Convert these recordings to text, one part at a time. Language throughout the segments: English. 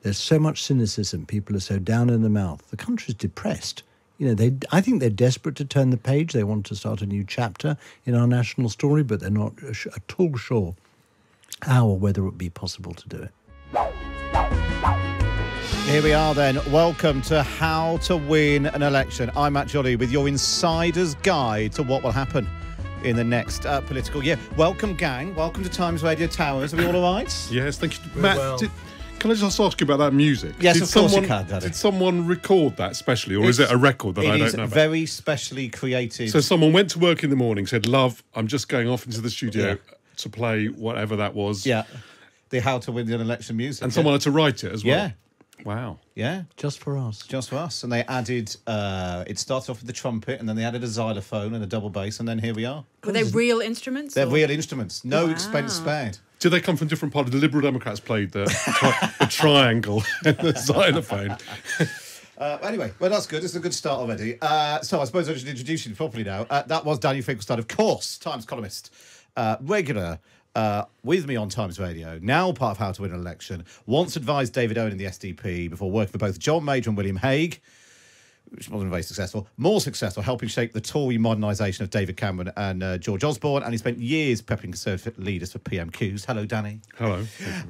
There's so much cynicism. People are so down in the mouth. The country's depressed. You know, I think they're desperate to turn the page. They want to start a new chapter in our national story, but they're not at all sure how or whether it would be possible to do it. Here we are then. Welcome to How to Win an Election. I'm Matt Chorley with your insider's guide to what will happen in the next political year. Welcome, gang. Welcome to Times Radio Towers. Are we all right? Yes, thank you. Matt, well. Can I just ask you about that music? Yes, of course you can, Daddy. Did someone record that specially, or is it a record that I don't know about? It is very specially created. So someone went to work in the morning, said, love, I'm just going off into the studio to play whatever that was. Yeah, the How to Win an Election music. And someone had to write it as well. Yeah. Wow. Yeah. Just for us. Just for us. And they added, it started off with the trumpet, and then they added a xylophone and a double bass, and then here we are. Were they real instruments? They're real instruments. No expense spared. Did they come from different parties? The Liberal Democrats played the triangle and the xylophone. Anyway, well, that's good. It's a good start already. So I suppose I should introduce you properly now. That was Daniel Finkelstein, of course, Times columnist, regular, with me on Times Radio, now part of How to Win an Election, once advised David Owen in the SDP before working for both John Major and William Hague, which wasn't very successful, more successful, helping shape the Tory modernisation of David Cameron and George Osborne, and he spent years prepping Conservative leaders for PMQs. Hello, Danny. Hello.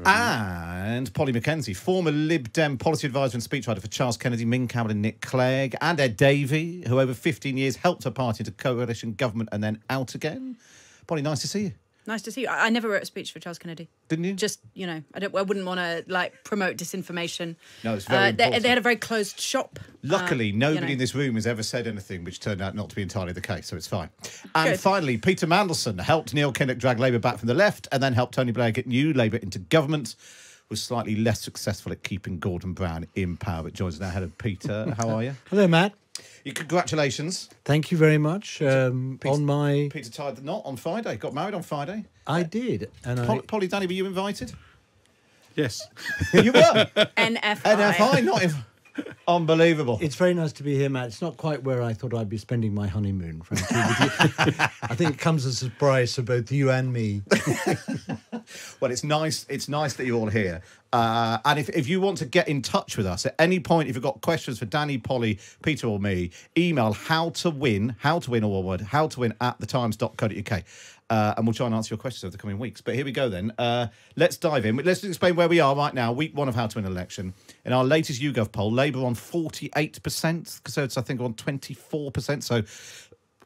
And Polly McKenzie, former Lib Dem policy advisor and speechwriter for Charles Kennedy, Ming Campbell and Nick Clegg, and Ed Davey, who over 15 years helped her party into coalition government and then out again. Polly, nice to see you. Nice to see you. I never wrote a speech for Charles Kennedy. Didn't you? Just, you know, I wouldn't want to, like, promote disinformation. No, it's very important. They had a very closed shop. Luckily, nobody in this room has ever said anything, which turned out not to be entirely the case, so it's fine. And finally, Peter Mandelson helped Neil Kinnock drag Labour back from the left and then helped Tony Blair get new Labour into government, was slightly less successful at keeping Gordon Brown in power. But joins us now. Hello, Peter. How are you? Hello, Matt. Congratulations. Thank you very much. Peter tied the knot on Friday. Got married on Friday. I did. And Polly, Danny, were you invited? Yes. You were? NFI, not if... Unbelievable. It's very nice to be here, Matt. It's not quite where I thought I'd be spending my honeymoon, frankly. I think it comes as a surprise for both you and me. Well, it's nice. It's nice that you're all here. And if you want to get in touch with us at any point, if you've got questions for Danny, Polly, Peter or me, email howtowin@thetimes.co.uk. And we'll try and answer your questions over the coming weeks. But here we go then. Let's dive in. Let's explain where we are right now, week one of How to Win an Election. In our latest YouGov poll, Labour on 48%, Conservatives I think are on 24%, so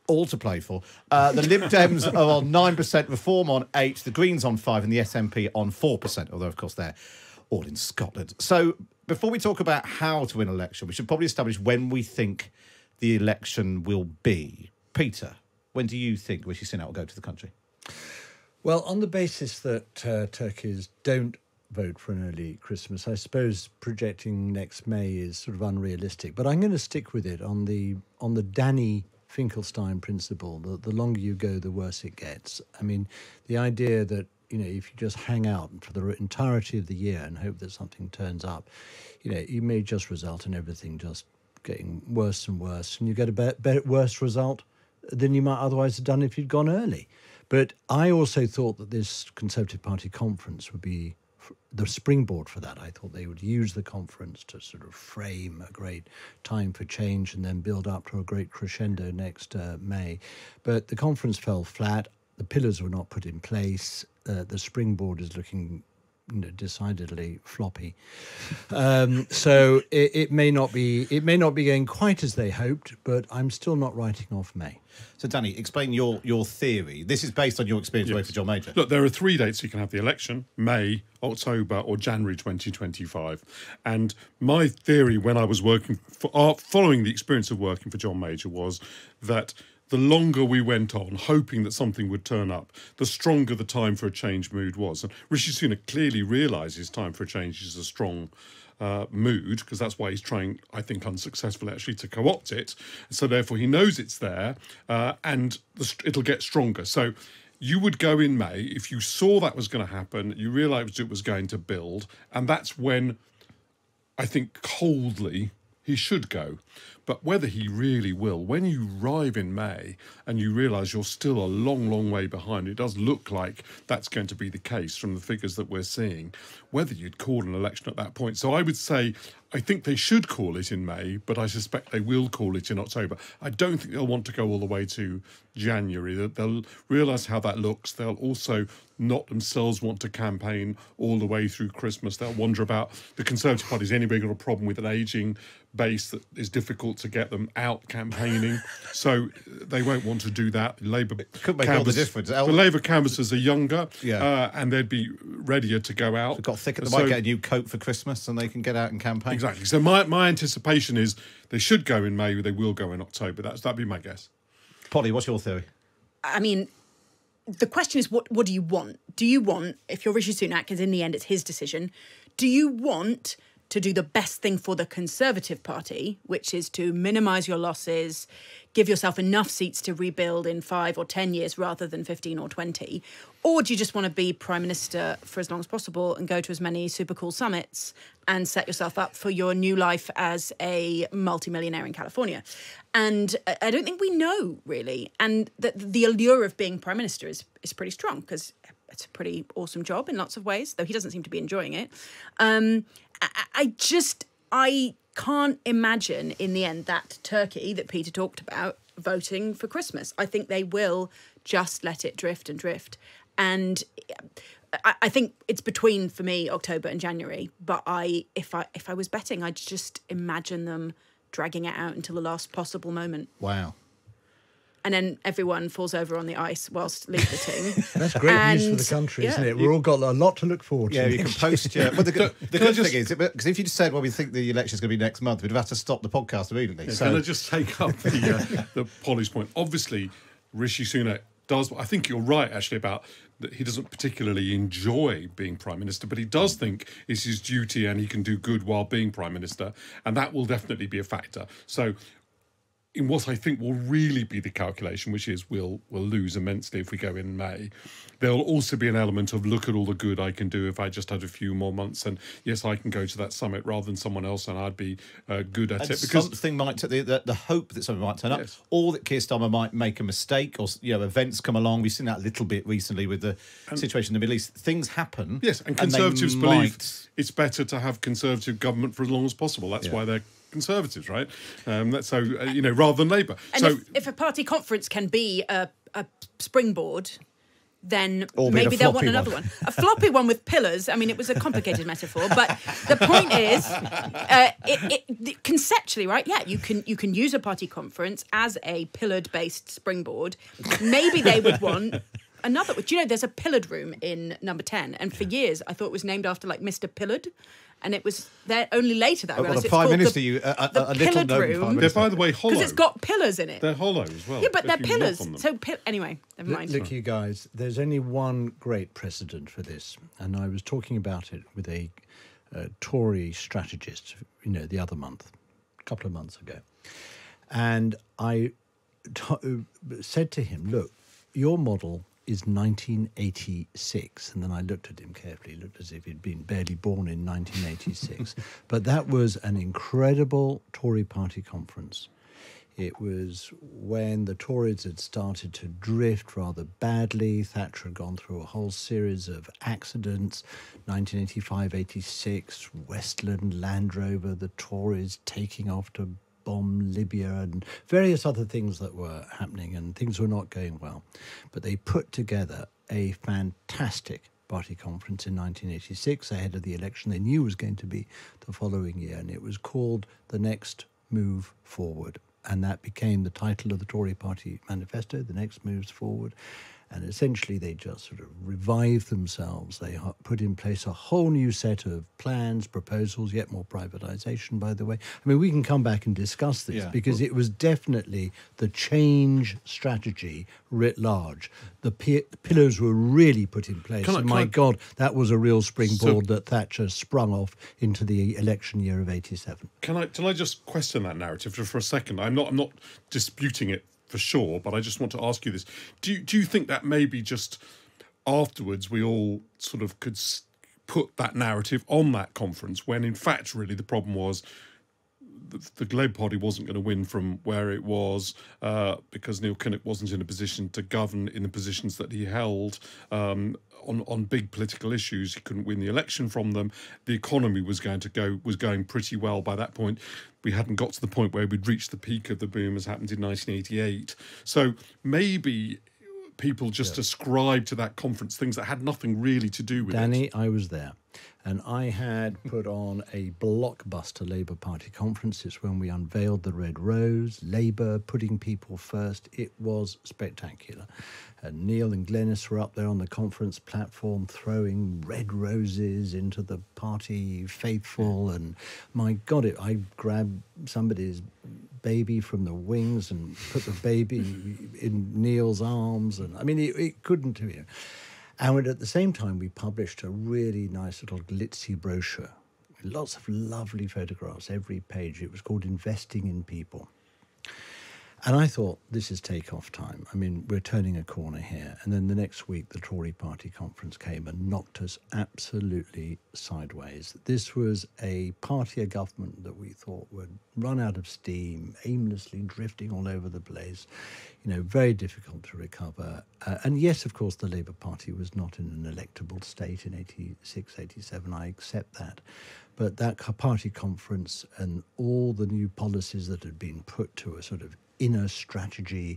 all to play for. The Lib Dems are on 9%, Reform on 8%, the Greens on 5%, and the SNP on 4%, although of course they're all in Scotland. So before we talk about how to win an election, we should probably establish when we think the election will be. Peter, when do you think Rishi Sunak will go to the country? Well, on the basis that Turkeys don't vote for an early Christmas, I suppose projecting next May is sort of unrealistic. But I'm going to stick with it on the Danny Finkelstein principle, that the longer you go, the worse it gets. I mean, the idea that, you know, if you just hang out for the entirety of the year and hope that something turns up, you know, you may just result in everything just getting worse and worse, and you get a worse result than you might otherwise have done if you'd gone early. But I also thought that this Conservative Party conference would be the springboard for that. I thought they would use the conference to sort of frame a great time for change and then build up to a great crescendo next May. But the conference fell flat. The pillars were not put in place. The springboard is looking, you know, decidedly floppy. So it may not be going quite as they hoped, but I'm still not writing off May. So Danny, explain your theory. This is based on your experience working for John Major. Look, there are 3 dates you can have the election: May, October, or January 2025. And my theory, when I was working for, following the experience of working for John Major, was that the longer we went on, hoping that something would turn up, the stronger the time for a change mood was. And Rishi Sunak clearly realises time for a change is a strong mood, because that's why he's trying, I think, unsuccessfully actually to co-opt it. So therefore he knows it's there and it'll get stronger. So you would go in May, if you saw that was going to happen, you realised it was going to build, and that's when I think coldly he should go. But whether he really will, when you arrive in May and you realise you're still a long, long way behind, it does look like that's going to be the case from the figures that we're seeing, whether you'd call an election at that point. So I would say I think they should call it in May, but I suspect they will call it in October. I don't think they'll want to go all the way to January. They'll realise how that looks. They'll also not themselves want to campaign all the way through Christmas. They'll wander about. The Conservative Party's anyway got a problem with an ageing base that is difficult to get them out campaigning, so they won't want to do that. The Labour canvassers are younger, and they'd be readier to go out. They've got thicker. They might get a new coat for Christmas, and they can get out and campaign. Exactly. So my anticipation is they should go in May. They will go in October. That'd be my guess. Polly, what's your theory? I mean, the question is, what do you want? Do you want, if you're Rishi Sunak, because in the end it's his decision, do you want to do the best thing for the Conservative Party, which is to minimise your losses, give yourself enough seats to rebuild in 5 or 10 years rather than 15 or 20? Or do you just want to be Prime Minister for as long as possible and go to as many super cool summits and set yourself up for your new life as a multimillionaire in California? And I don't think we know, really. And the allure of being Prime Minister is pretty strong, because it's a pretty awesome job in lots of ways, though he doesn't seem to be enjoying it. I can't imagine in the end that turkey that Peter talked about voting for Christmas. I think they will just let it drift and drift. And I think it's between, for me, October and January. But if I was betting, I'd just imagine them dragging it out until the last possible moment. Wow. And then everyone falls over on the ice whilst leafleting. That's great news for the country, isn't it? We've all got a lot to look forward to. Yeah, you can post your... Well, the good thing is, because if you just said, well, we think the election's going to be next month, we'd have had to stop the podcast immediately. Yeah, so can I just take up the Polly's point? Obviously, Rishi Sunak does... I think you're right, actually, about... that he doesn't particularly enjoy being Prime Minister, but he does think it's his duty and he can do good while being Prime Minister, and that will definitely be a factor. So... in what I think will really be the calculation, which is we'll lose immensely if we go in May, there'll also be an element of look at all the good I can do if I just had a few more months, and yes, I can go to that summit rather than someone else, and I'd be good at it. Because something might the hope that something might turn up, or that Keir Starmer might make a mistake, or events come along. We've seen that a little bit recently with the situation in the Middle East. Things happen. Yes, and Conservatives believe it's better to have Conservative government for as long as possible. That's why they're Conservatives, right? You know, rather than Labour. And so if a party conference can be a springboard, then maybe they'll want another one. A floppy one with pillars. I mean, it was a complicated metaphor, but the point is, conceptually, right? Yeah, you can use a party conference as a pillared-based springboard. Maybe they would want another. Do you know there's a pillared room in Number 10, and for years I thought it was named after like Mr. Pillard. And it was there only later that I realised it's called a little known. They're, by the way, hollow. Because it's got pillars in it. They're hollow as well. Yeah, but they're pillars. So, anyway, never mind. Look, you guys, there's only one great precedent for this. And I was talking about it with a Tory strategist, you know, the other month, a couple of months ago. And I said to him, look, your model is 1986, and then I looked at him carefully, looked as if he'd been barely born in 1986. But that was an incredible Tory party conference. It was when the Tories had started to drift rather badly. Thatcher had gone through a whole series of accidents, 1985-86, Westland, Land Rover, the Tories taking off to bomb Libya, and various other things that were happening, and things were not going well. But they put together a fantastic party conference in 1986 ahead of the election they knew was going to be the following year, and it was called The Next Move Forward. And that became the title of the Tory Party manifesto, The Next Moves Forward. And essentially they just sort of revived themselves. They put in place a whole new set of plans, proposals, yet more privatisation, by the way. I mean, we can come back and discuss this because it was definitely the change strategy writ large. The pillars were really put in place. My God, that was a real springboard that Thatcher sprung off into the election year of 87. Can I just question that narrative for a second? I'm not disputing it for sure, but I just want to ask you this. Do you think that maybe just afterwards we all sort of could put that narrative on that conference when in fact really the problem was the Labour Party wasn't going to win from where it was because Neil Kinnock wasn't in a position to govern in the positions that he held on big political issues. He couldn't win the election from them. The economy was going pretty well by that point. We hadn't got to the point where we'd reached the peak of the boom as happened in 1988. So maybe people just ascribed to that conference things that had nothing really to do with it. Danny, I was there. And I had put on a blockbuster Labour Party conference. It's when we unveiled the Red Rose, Labour, putting people first. It was spectacular. And Neil and Glenys were up there on the conference platform throwing red roses into the party faithful. And my God, I grabbed somebody's baby from the wings and put the baby in Neil's arms. And I mean, it couldn't have been. And at the same time, we published a really nice little glitzy brochure. Lots of lovely photographs, every page. It was called Investing in People. And I thought, this is takeoff time. I mean, we're turning a corner here. And then the next week, the Tory party conference came and knocked us absolutely sideways. This was a party, a government that we thought would run out of steam, aimlessly drifting all over the place. You know, very difficult to recover. And yes, of course, the Labour Party was not in an electable state in 86, 87. I accept that. But that party conference and all the new policies that had been put to a sort of inner strategy,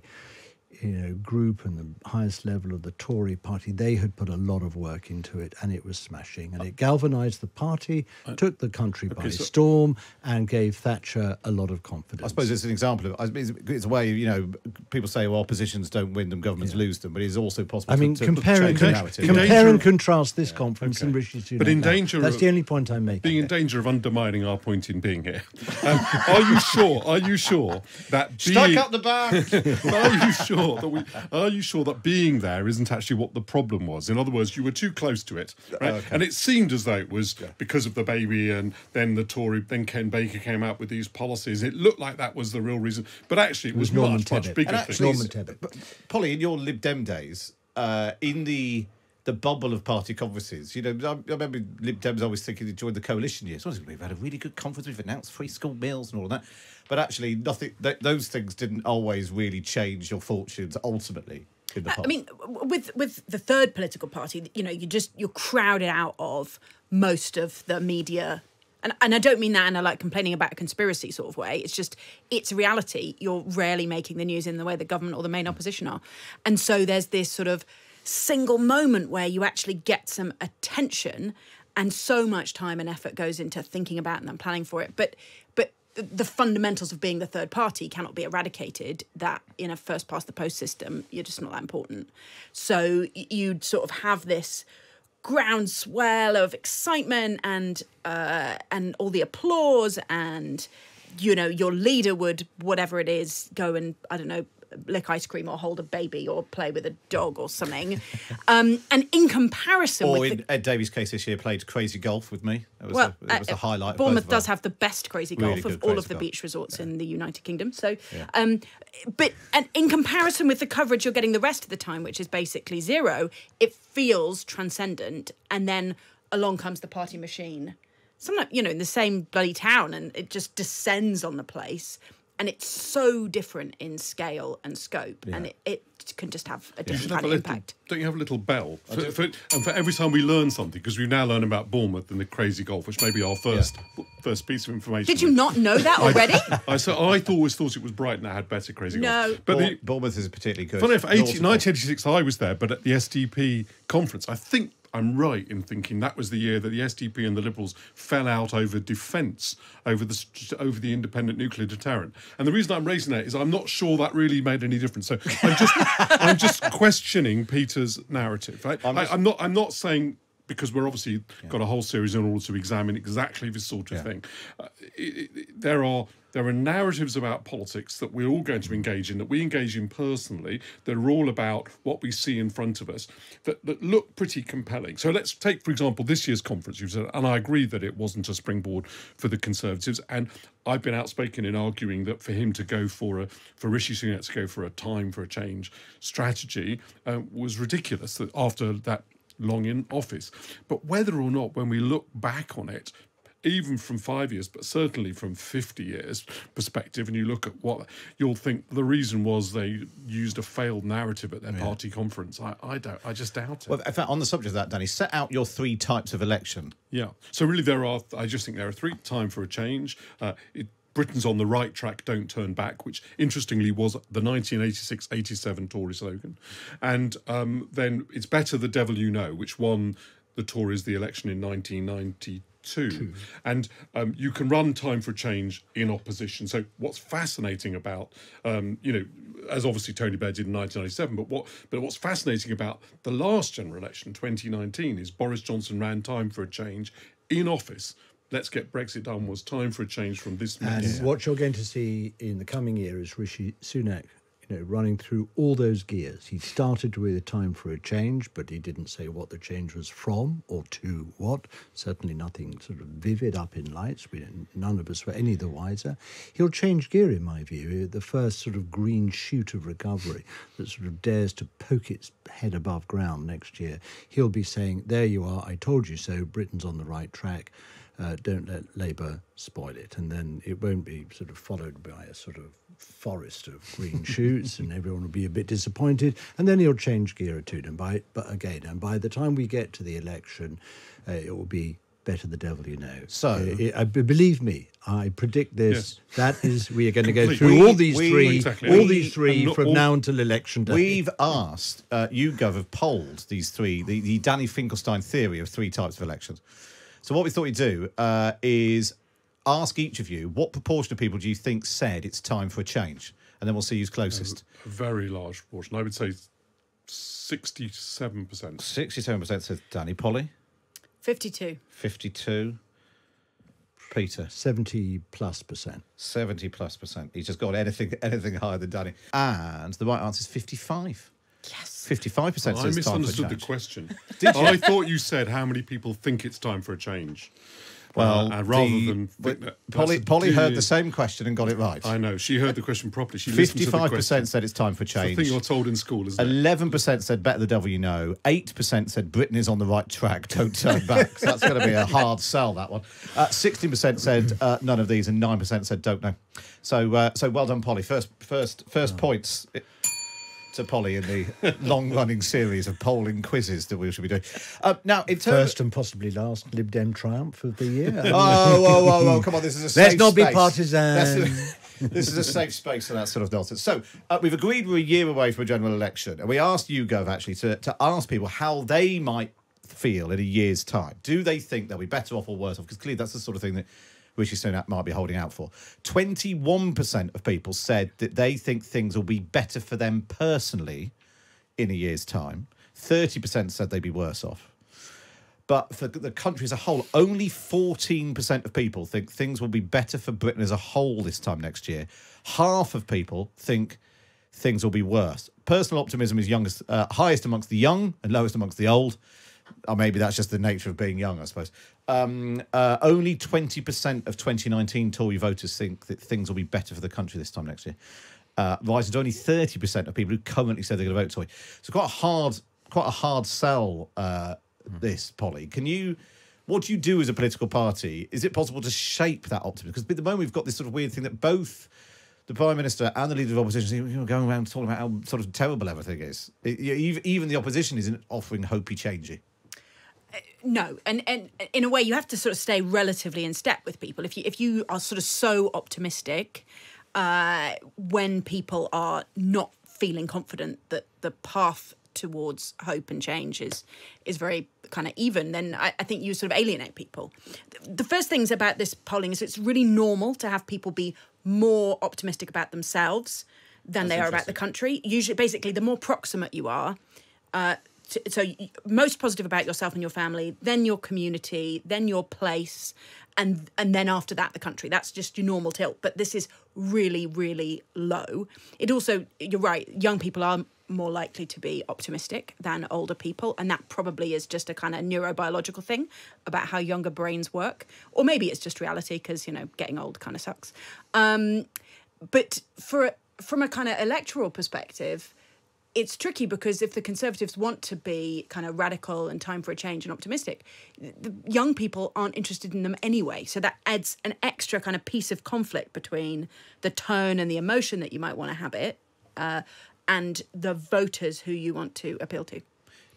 you know, group and the highest level of the Tory party, they had put a lot of work into it, and it was smashing. And it galvanised the party, took the country by storm, and gave Thatcher a lot of confidence. I suppose it's an example of it's a way, you know, people say, well, oppositions don't win them, governments lose them, but it's also possible to compare and contrast this conference and Rishi Sunak. But in danger, that's the only point I'm making. Being in danger of undermining our point in being here. Are you sure that stuck up the back? Are you sure that being there isn't actually what the problem was? In other words, you were too close to it, right? Okay. And it seemed as though it was because of the baby, and then the Tory, then Ken Baker came out with these policies. It looked like that was the real reason, but actually it was much bigger. Polly, in your Lib Dem days, in the bubble of party conferences. You know, I remember Lib Dems always thinking they joined the coalition years. We've had a really good conference, we've announced free school meals and all of that. But actually, nothing. Those things didn't always really change your fortunes ultimately. In the past. I mean, with the third political party, you know, you're crowded out of most of the media. And I don't mean that in a like complaining about a conspiracy sort of way. It's just, it's reality. You're rarely making the news in the way the government or the main opposition are. And so there's this sort of single moment where you actually get some attention, and so much time and effort goes into thinking about and then planning for it. But the fundamentals of being the third party cannot be eradicated. That in a first-past-the-post system, you're just not that important. So you'd sort of have this groundswell of excitement and all the applause, and, you know, your leader would, whatever it is, go and, I don't know, lick ice cream or hold a baby or play with a dog or something. And in comparison or with... Or in Ed Davey's case this year, played crazy golf with me. That was the highlight. Bournemouth does have the best crazy golf of all of the beach resorts in the United Kingdom. So, but in comparison with the coverage you're getting the rest of the time, which is basically zero, it feels transcendent. And then along comes the party machine. Sometimes, you know, in the same bloody town, and it just descends on the place. And it's so different in scale and scope, and it can just have a different kind of impact. Don't you have a little bell? For every time we learn something, because we now learn about Bournemouth and the crazy golf, which may be our first piece of information. Did you not know that already? I always thought it was Brighton that had better crazy golf. But Bournemouth is particularly good. Funny enough, 1986, I was there, but at the SDP conference, I think I'm right in thinking that was the year that the SDP and the Liberals fell out over defence, over the independent nuclear deterrent. And the reason I'm raising that is I'm not sure that really made any difference. So I'm just questioning Peter's narrative. Right? I'm not saying, because we're obviously got a whole series in order to examine exactly this sort of thing. There are narratives about politics that we're all going to engage in, that we engage in personally, that are all about what we see in front of us, that look pretty compelling. So let's take, for example, this year's conference, you said, and I agree that it wasn't a springboard for the Conservatives, and I've been outspoken in arguing that for him to go for Rishi Sunak to go for a time for a change strategy was ridiculous after that long in office. But whether or not, when we look back on it, even from 5 years, but certainly from 50 years perspective, and you look at what you'll think the reason was they used a failed narrative at their party conference. I just doubt it. Well, in fact, on the subject of that, Danny, set out your three types of election. Yeah. So really there are, I just think there are three: time for a change, Britain's on the right track, don't turn back, which interestingly was the 1986-87 Tory slogan. And then it's better the devil you know, which won the Tories the election in 1992. And you can run time for change in opposition. So what's fascinating about, you know, as obviously Tony Blair did in 1997, but what's fascinating about the last general election, 2019, is Boris Johnson ran time for a change in office. Let's get Brexit done was time for a change from this mess. And what you're going to see in the coming year is Rishi Sunak, you know, running through all those gears. He started with a time for a change, but he didn't say what the change was from or to what. Certainly nothing sort of vivid up in lights. None of us were any the wiser. He'll change gear, in my view, the first sort of green shoot of recovery that sort of dares to poke its head above ground next year. He'll be saying, there you are, I told you so, Britain's on the right track. Don't let Labour spoil it. And then it won't be sort of followed by a sort of forest of green shoots and everyone will be a bit disappointed. And then he'll change gear or two. And by the time we get to the election, it will be better the devil you know. So believe me, I predict this. Yes. That is, we are going to go through all these three from now until election day. We've asked, YouGov have polled these three, the Danny Finkelstein theory of three types of elections. So what we thought we'd do is ask each of you, what proportion of people do you think said it's time for a change? And then we'll see who's closest. A very large proportion. I would say 67%. 67% said Danny. Polly? 52. 52. Peter? 70+%. 70+%. He's just got anything higher than Danny. And the right answer is 55. Yes. 55% says I misunderstood the question. Did you? I thought you said how many people think it's time for a change. Well, Polly heard the same question and got it right. I know. She heard the question properly. She listened to the question. 55% said it's time for change. It's the thing you're told in school, isn't it? 11% said better the devil you know. 8% said Britain is on the right track, don't turn back. So that's going to be a hard sell, that one. 16% said none of these and 9% said don't know. So so well done, Polly. First points to Polly in the long-running series of polling quizzes that we should be doing. Now, in terms first and possibly last Lib Dem triumph of the year. Oh, come on, this is a safe space. Let's not be partisan. This is a safe space for that sort of nonsense. So we've agreed we're a year away from a general election, and we asked YouGov, actually, to ask people how they might feel in a year's time. Do they think they'll be better off or worse off? Because clearly that's the sort of thing that Rishi Sunak might be holding out for. 21% of people said that they think things will be better for them personally in a year's time. 30% said they'd be worse off. But for the country as a whole, only 14% of people think things will be better for Britain as a whole this time next year. Half of people think things will be worse. Personal optimism is highest amongst the young and lowest amongst the old. Or maybe that's just the nature of being young, I suppose. Only 20% of 2019 Tory voters think that things will be better for the country this time next year. Rises to only 30% of people who currently say they're going to vote Tory. So quite a hard sell, this, Polly. What do you do as a political party? Is it possible to shape that optimism? Because at the moment we've got this sort of weird thing that both the Prime Minister and the Leader of Opposition are going around talking about how sort of terrible everything is. Even the opposition isn't offering hopey changey. No, and in a way you have to sort of stay relatively in step with people. If you are sort of so optimistic when people are not feeling confident that the path towards hope and change is very kind of even, then I think you sort of alienate people. The first things about this polling is it's really normal to have people be more optimistic about themselves than they are about the country. Usually, basically, the more proximate you are, most positive about yourself and your family, then your community, then your place, and then after that, the country. That's just your normal tilt. But this is really, really low. It also, you're right, young people are more likely to be optimistic than older people, and that probably is just a kind of neurobiological thing about how younger brains work, or maybe it's just reality because, you know, getting old kind of sucks. But from a kind of electoral perspective, it's tricky because if the Conservatives want to be kind of radical and time for a change and optimistic, the young people aren't interested in them anyway. So that adds an extra kind of piece of conflict between the tone and the emotion that you might want to habit and the voters who you want to appeal to. Do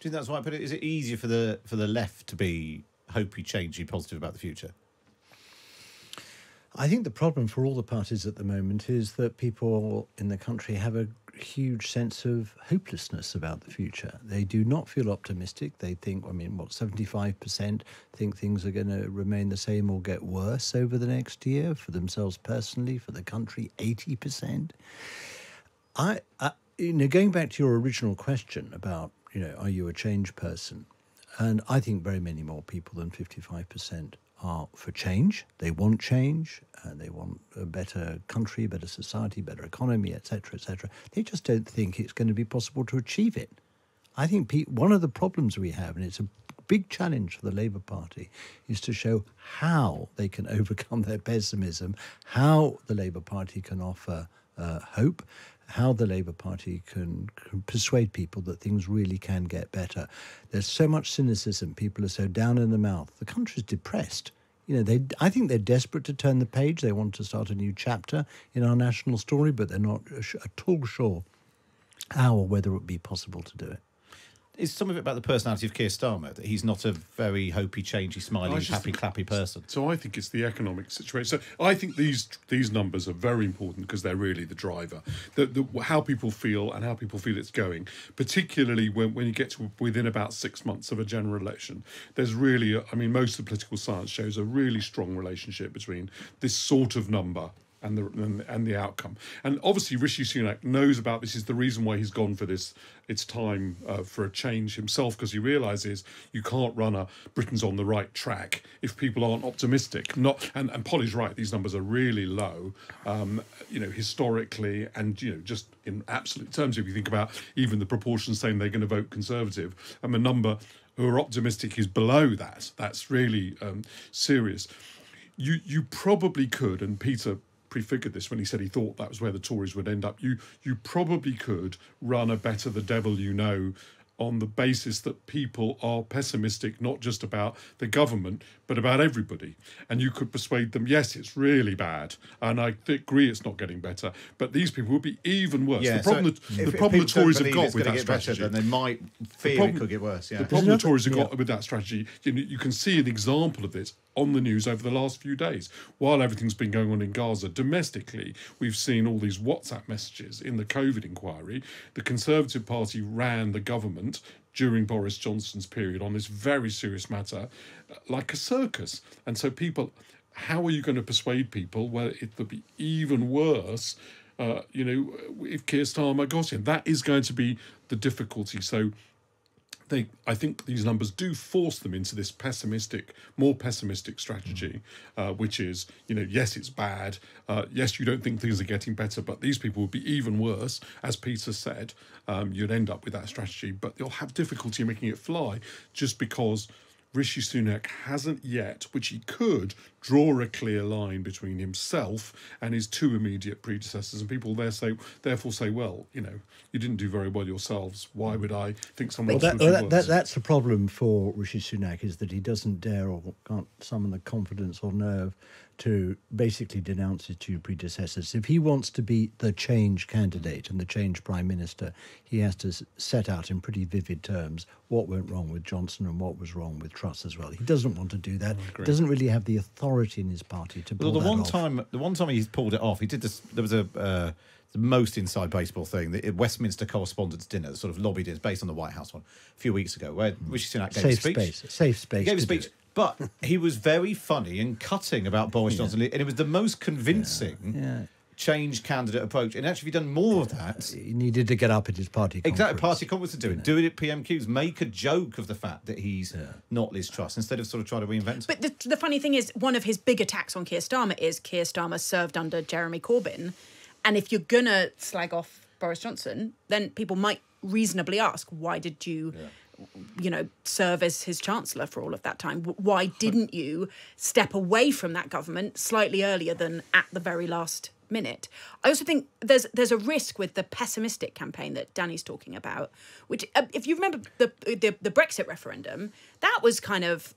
you think that's why I put it? Is it easier for the left to be hopey, changey, positive about the future? I think the problem for all the parties at the moment is that people in the country have a huge sense of hopelessness about the future. They do not feel optimistic. They think, I mean, what, 75% think things are going to remain the same or get worse over the next year for themselves personally, for the country, 80%. I you know, going back to your original question about, you know, are you a change person? And I think very many more people than 55% are for change. They want change, and they want a better country, better society, better economy, etc., etc. They just don't think it's going to be possible to achieve it. I think one of the problems we have, and it's a big challenge for the Labour Party, is to show how they can overcome their pessimism, how the Labour Party can offer hope, how the Labour Party can persuade people that things really can get better. There's so much cynicism. People are so down in the mouth. The country's depressed. You know, I think they're desperate to turn the page. They want to start a new chapter in our national story, but they're not at all sure how or whether it would be possible to do it. Is some of it about the personality of Keir Starmer, that he's not a very hopey, changey, smiley, happy, clappy person? So I think it's the economic situation. So I think these numbers are very important because they're really the driver. How people feel and how people feel it's going, particularly when you get to within about 6 months of a general election. There's really, I mean, most of the political science shows a really strong relationship between this sort of number and the outcome. And obviously Rishi Sunak knows about this. Is the reason why he's gone for this. It's time for a change himself, because he realises you can't run a Britain's on the right track if people aren't optimistic. And Polly's right, these numbers are really low, you know, historically, and, you know, just in absolute terms, if you think about even the proportions saying they're going to vote Conservative, and the number who are optimistic is below that. That's really serious. You probably could, and Peter prefigured this when he said he thought that was where the Tories would end up. You probably could run a better the devil you know on the basis that people are pessimistic, not just about the government, but about everybody. And you could persuade them, yes, it's really bad, and I agree it's not getting better, but these people will be even worse. Yeah, the problem the Tories have got with that strategy... Better, then they might fear it could get worse. Yeah. The problem the Tories have got with that strategy, you know, you can see an example of this on the news over the last few days. While everything's been going on in Gaza, domestically, we've seen all these WhatsApp messages in the COVID inquiry. The Conservative Party ran the government during Boris Johnson's period on this very serious matter like a circus. And so people, how are you going to persuade people? Well, it'll be even worse, you know, if Keir Starmer got in. That is going to be the difficulty. So I think these numbers do force them into this pessimistic, more pessimistic strategy, which is, you know, yes, it's bad. Yes, you don't think things are getting better, but these people would be even worse. As Peter said, you'd end up with that strategy, but you'll have difficulty making it fly just because Rishi Sunak hasn't yet, which he could, draw a clear line between himself and his two immediate predecessors. And people therefore say, well, you know, you didn't do very well yourselves. Why would I think someone else would do worse? That's the problem for Rishi Sunak, is that he doesn't dare or can't summon the confidence or nerve to basically denounce his two predecessors. If he wants to be the change candidate and the change prime minister, he has to set out in pretty vivid terms what went wrong with Johnson and what was wrong with Truss as well. He doesn't want to do that. He doesn't really have the authority in his party to pull that off. The one time he pulled it off, he did this. There was a the most inside baseball thing, the Westminster Correspondents' Dinner, sort of lobbied it, based on the White House one a few weeks ago, where Rishi Sunak gave a speech. He gave a speech. But he was very funny and cutting about Boris Johnson, and it was the most convincing change candidate approach. And actually, if he'd done more of that... He needed to get up at his party conference. Exactly, party conference to do it. Do it at PMQs. Make a joke of the fact that he's not Liz Truss, instead of sort of trying to reinvent it. But the funny thing is, one of his big attacks on Keir Starmer is Keir Starmer served under Jeremy Corbyn. And if you're going to slag off Boris Johnson, then people might reasonably ask, why did you... Yeah. You know, serve as his chancellor for all of that time? Why didn't you step away from that government slightly earlier than at the very last minute. I also think there's a risk with the pessimistic campaign that Danny's talking about, which, if you remember the Brexit referendum, that was kind of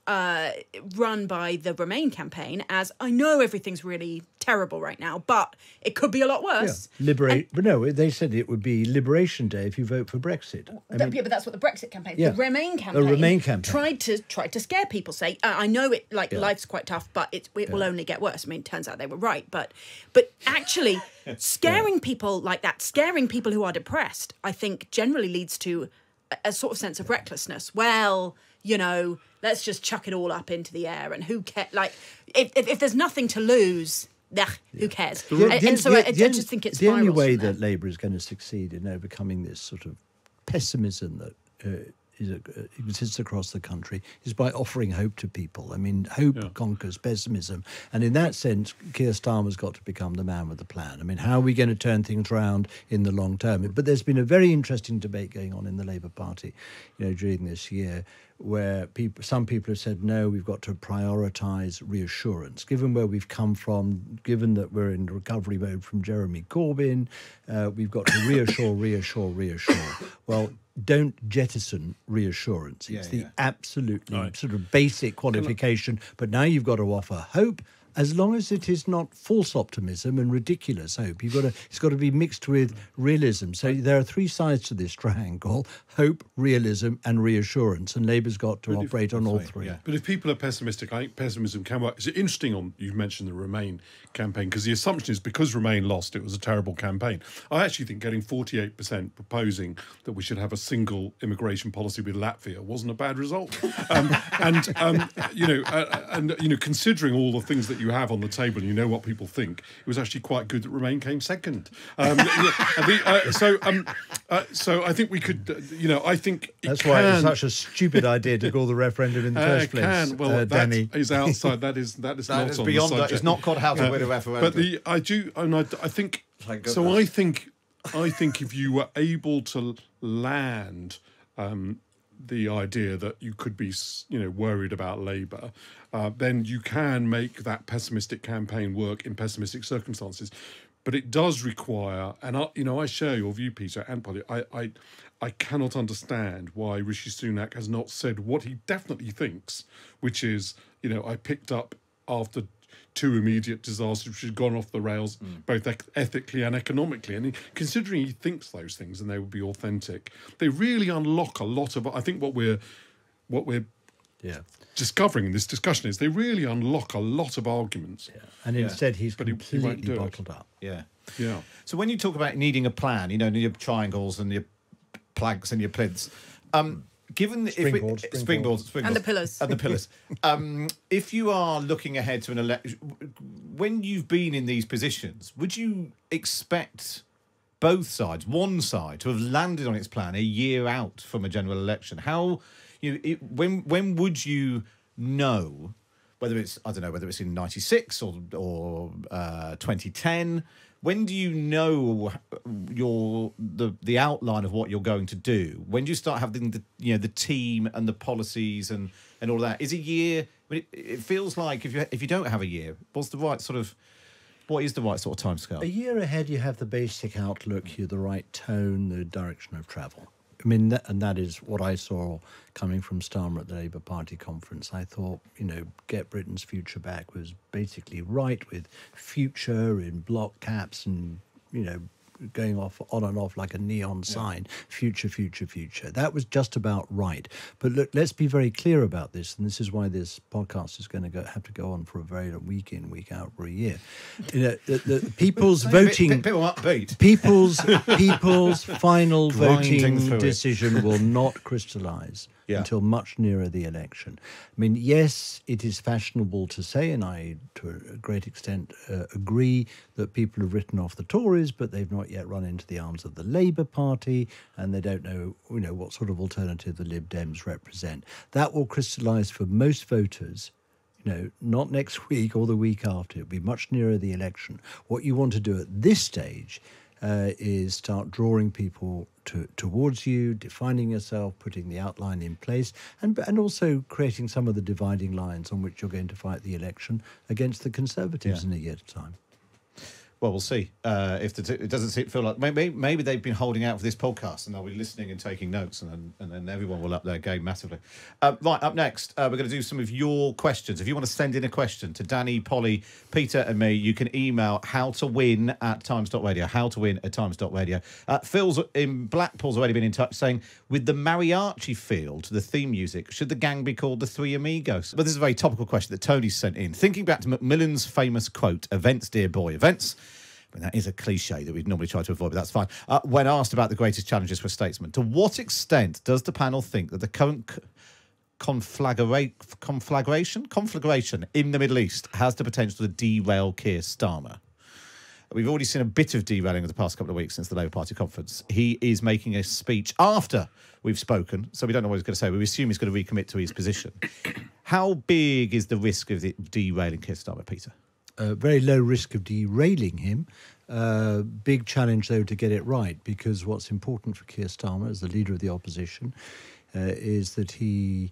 run by the Remain campaign as, I know everything's really terrible right now, but it could be a lot worse. Yeah. But no, they said it would be Liberation Day if you vote for Brexit. I mean, but that's what the Brexit campaign, yeah, the Remain campaign tried to scare people, say, I know it, like, yeah, life's quite tough, but it will only get worse. I mean, it turns out they were right, but actually scaring people like that, scaring people who are depressed, I think generally leads to a sort of sense of recklessness. Well, you know, let's just chuck it all up into the air, and who cares? Like, if there's nothing to lose, who cares? And so I just think it's the only way that Labour is going to succeed in overcoming this sort of pessimism that exists across the country is by offering hope to people. I mean, hope conquers pessimism, and in that sense, Keir Starmer's got to become the man with the plan. I mean, how are we going to turn things around in the long term? But there's been a very interesting debate going on in the Labour Party, you know, during this year, where some people have said, no, we've got to prioritise reassurance. Given where we've come from, given that we're in recovery mode from Jeremy Corbyn, we've got to reassure. Well, don't jettison reassurance. It's the absolutely sort of basic qualification. But now you've got to offer hope, as long as it is not false optimism and ridiculous hope. It's got to be mixed with realism. So there are three sides to this triangle: hope, realism and reassurance. And Labour's got to operate on all three. Yeah. But if people are pessimistic, I think pessimism can work. It's interesting, you mentioned the Remain campaign, because the assumption is because Remain lost, it was a terrible campaign. I actually think getting 48% proposing that we should have a single immigration policy with Latvia wasn't a bad result. and considering all the things that you have on the table, and you know what people think, it was actually quite good that Remain came second. So I think we could, I think that's why it was such a stupid idea to call the referendum in the first place. Danny, that is outside. That is that not is on beyond the subject. That. It's not called how to win a referendum. But I think. Thank goodness. So I think if you were able to land the idea that you could be, worried about Labour, then you can make that pessimistic campaign work in pessimistic circumstances. But it does require, and I share your view, Peter and Polly. I cannot understand why Rishi Sunak has not said what he definitely thinks, which is, I picked up after two immediate disasters which had gone off the rails, both ethically and economically. And considering he thinks those things and they would be authentic, they really unlock a lot of... I think what we're discovering in this discussion is they really unlock a lot of arguments. Yeah. And instead he's completely bottled up. Yeah. Yeah. So when you talk about needing a plan, your triangles and your planks and your plinths... Given the springboards and the pillars if you are looking ahead to an election, when you've been in these positions, would you expect both sides, one side, to have landed on its plan a year out from a general election? How when would you know whether it's whether it's in 96 or 2010? When do you know the outline of what you're going to do? When do you start having the team and the policies and all that? Is a year? I mean, it feels like if you don't have a year, what is the right sort of timescale? A year ahead, you have the basic outlook, you have the right tone, the direction of travel. I mean, that is what I saw coming from Starmer at the Labour Party conference. I thought, Get Britain's Future Back was basically right, with future in block caps and, going off on and off like a neon sign, future, future, future. That was just about right. But look, let's be very clear about this, and this is why this podcast is going to have to go on for a very long week in, week out for a year. The people's voting, people's final voting decision will not crystallise until much nearer the election. I mean, yes, it is fashionable to say, and I, to a great extent, agree that people have written off the Tories, but they've not yet run into the arms of the Labour Party, and they don't know, what sort of alternative the Lib Dems represent. That will crystallise for most voters, not next week or the week after. It'll be much nearer the election. What you want to do at this stage is start drawing people towards you, defining yourself, putting the outline in place, and also creating some of the dividing lines on which you're going to fight the election against the Conservatives in a year's time. Well, we'll see. If it doesn't feel like... Maybe they've been holding out for this podcast and they'll be listening and taking notes, and then everyone will up their game massively. Right, up next, we're going to do some of your questions. If you want to send in a question to Danny, Polly, Peter and me, you can email howtowin@times.radio, howtowin@times.radio. Phil's in Blackpool's already been in touch saying, with the mariachi feel to the theme music, should the gang be called the Three Amigos? But this is a very topical question that Tony's sent in. Thinking back to Macmillan's famous quote, "Events, dear boy, events." And that is a cliche that we'd normally try to avoid, but that's fine. When asked about the greatest challenges for statesmen, to what extent does the panel think that the current conflagration in the Middle East has the potential to derail Keir Starmer? We've already seen a bit of derailing in the past couple of weeks since the Labour Party conference. He is making a speech after we've spoken, so we don't know what he's going to say. We assume he's going to recommit to his position. How big is the risk of the derailing Keir Starmer, Peter? Very low risk of derailing him. Big challenge, though, to get it right, because what's important for Keir Starmer as the leader of the opposition is that he's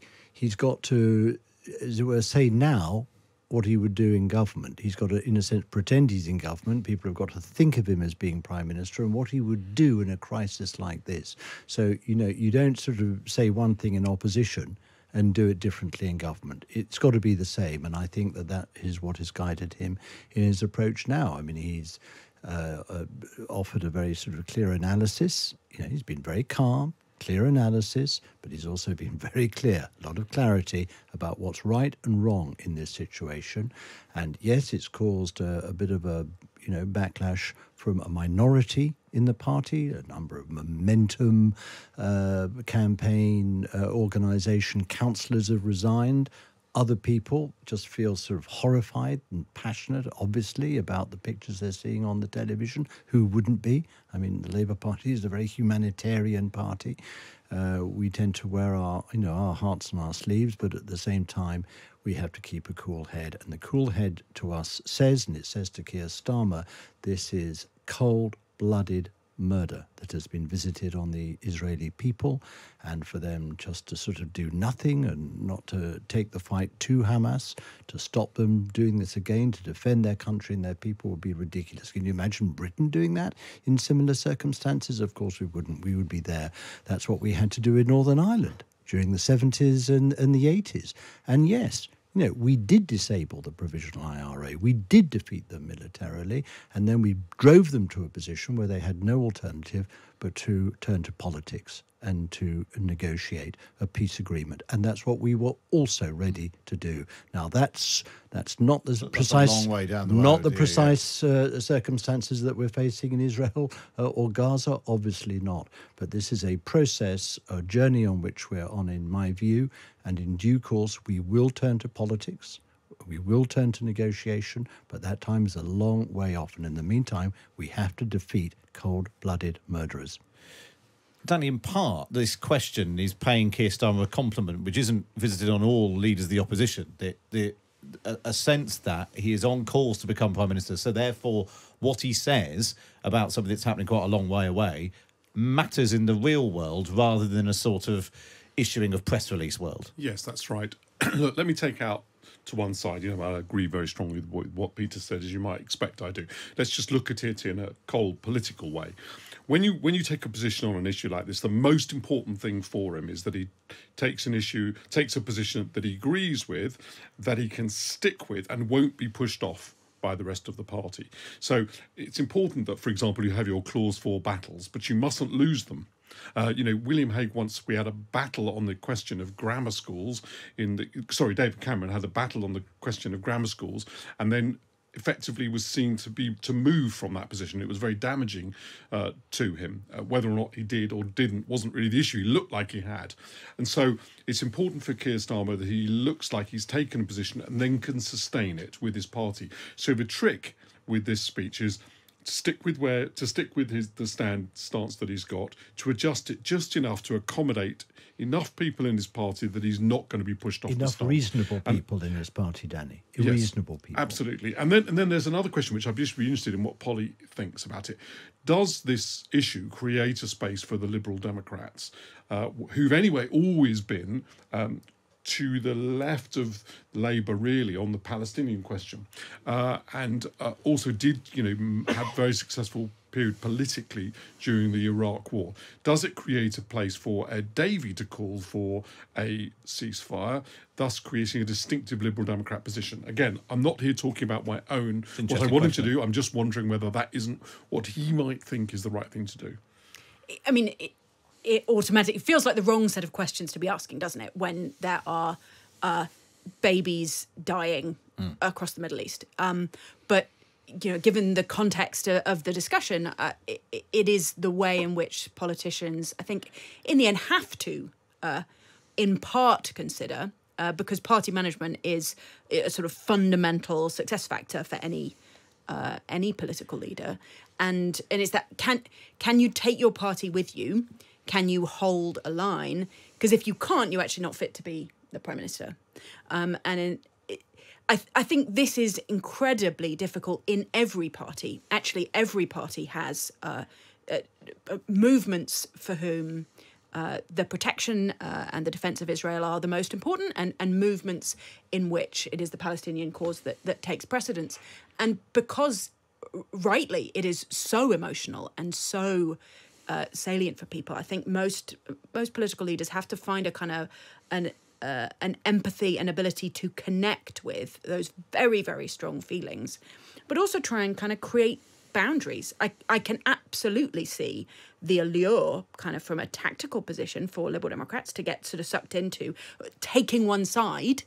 got to, as it were, say now what he would do in government. He's got to, in a sense, pretend he's in government. People have got to think of him as being Prime Minister and what he would do in a crisis like this. So, you know, you don't sort of say one thing in opposition and do it differently in government. It's got to be the same, and I think that is what has guided him in his approach now. I mean, he's offered a very sort of clear analysis. You know, he's been very calm, clear analysis, but he's also been very clear, a lot of clarity about what's right and wrong in this situation. And yes, it's caused a bit of a, you know, backlash from a minority in the party, a number of Momentum campaign organisation councillors have resigned. Other people just feel sort of horrified and passionate, obviously, about the pictures they're seeing on the television. Who wouldn't be? I mean, the Labour Party is a very humanitarian party. We tend to wear our, you know, our hearts on our sleeves, but at the same time, we have to keep a cool head. And the cool head to us says, and it says to Keir Starmer, this is cold-blooded murder that has been visited on the Israeli people, and for them just to sort of do nothing and not to take the fight to Hamas, to stop them doing this again, to defend their country and their people would be ridiculous. Can you imagine Britain doing that in similar circumstances? Of course we wouldn't. We would be there. That's what we had to do in Northern Ireland during the 70s and the 80s. And yes, you know, we did disable the Provisional IRA. We did defeat them militarily, and then we drove them to a position where they had no alternative but to turn to politics and to negotiate a peace agreement. And that's what we were also ready to do. Now, that's not the precise, circumstances that we're facing in Israel or Gaza, obviously not. But this is a process, a journey on which we're on, in my view. And in due course, we will turn to politics. We will turn to negotiation, but that time is a long way off. And in the meantime, we have to defeat cold-blooded murderers. Danny, in part, this question is paying Keir Starmer a compliment, which isn't visited on all leaders of the opposition. A sense that he is on course to become Prime Minister, so therefore what he says about something that's happening quite a long way away matters in the real world rather than a sort of issuing of press release world. Yes, that's right. Look, let me take out to one side, you know, I agree very strongly with what Peter said, as you might expect I do. Let's just look at it in a cold political way. When you take a position on an issue like this, the most important thing for him is that he takes an issue, takes a position that he agrees with, that he can stick with and won't be pushed off by the rest of the party. So it's important that, for example, you have your clause for battles, but you mustn't lose them. You know, William Hague, once we had a battle on the question of grammar schools in the... Sorry, David Cameron had a battle on the question of grammar schools and then effectively was seen to move from that position. It was very damaging to him. Whether or not he did or didn't wasn't really the issue. He looked like he had. And so it's important for Keir Starmer that he looks like he's taken a position and then can sustain it with his party. So the trick with this speech is to stick with the stance that he's got, to adjust it just enough to accommodate enough people in his party that he's not going to be pushed off. Enough reasonable people in his party, Danny. Reasonable people. Absolutely. And then there's another question which I'd just be interested in what Polly thinks about it. Does this issue create a space for the Liberal Democrats, who've anyway always been to the left of Labour, really, on the Palestinian question, and also did, have very successful period politically during the Iraq War. Does it create a place for Ed Davey to call for a ceasefire, thus creating a distinctive Liberal Democrat position? Again, I'm not here talking about my own, what I wanted to do. I'm just wondering whether that isn't what he might think is the right thing to do. I mean, it automatically feels like the wrong set of questions to be asking, doesn't it, when there are babies dying across the Middle East. But given the context of the discussion, it is the way in which politicians, I think, in the end have to, in part, consider, because party management is a sort of fundamental success factor for any political leader. And it's that, can you take your party with you? Can you hold a line? Because if you can't, you're actually not fit to be the Prime Minister. I think this is incredibly difficult in every party. Actually, every party has movements for whom the protection and the defence of Israel are the most important, and movements in which it is the Palestinian cause that takes precedence. And because, rightly, it is so emotional and so salient for people, I think most political leaders have to find a kind of an empathy and ability to connect with those very, very strong feelings, but also try and kind of create boundaries. I can absolutely see the allure kind of from a tactical position for Liberal Democrats to get sort of sucked into taking one side.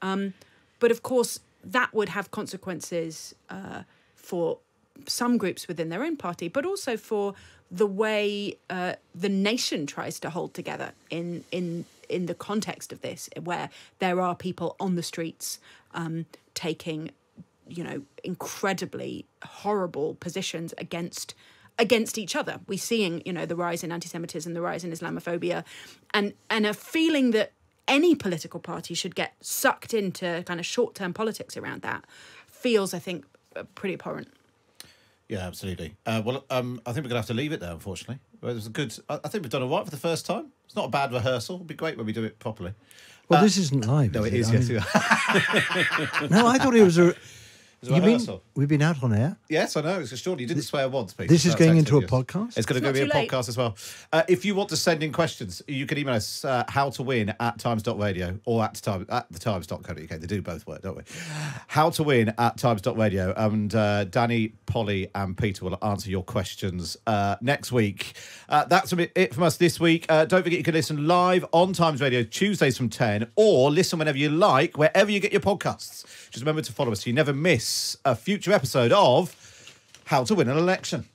But of course, that would have consequences for some groups within their own party, but also for the way the nation tries to hold together in the context of this, where there are people on the streets taking, incredibly horrible positions against each other. We're seeing, the rise in anti-Semitism, the rise in Islamophobia, and a feeling that any political party should get sucked into kind of short-term politics around that feels, I think, pretty abhorrent. Yeah, absolutely. I think we're going to have to leave it there, unfortunately. Well, it was a good. I think we've done all right for the first time. It's not a bad rehearsal. It'll be great when we do it properly. Well, this isn't live. No, it is. Yes, no, I thought it was a. You mean we've been out on air? Yes, I know. It's extraordinary. You didn't swear once, Peter. This is going into a podcast? It's going to be a podcast as well. If you want to send in questions, you can email us howtowin@times.radio or at thetimes.co.uk. They do both work, don't we? howtowin@times.radio. And Danny, Polly and Peter will answer your questions next week. That's it from us this week. Don't forget you can listen live on Times Radio Tuesdays from 10 or listen whenever you like, wherever you get your podcasts. Just remember to follow us so you never miss a future episode of How to Win an Election.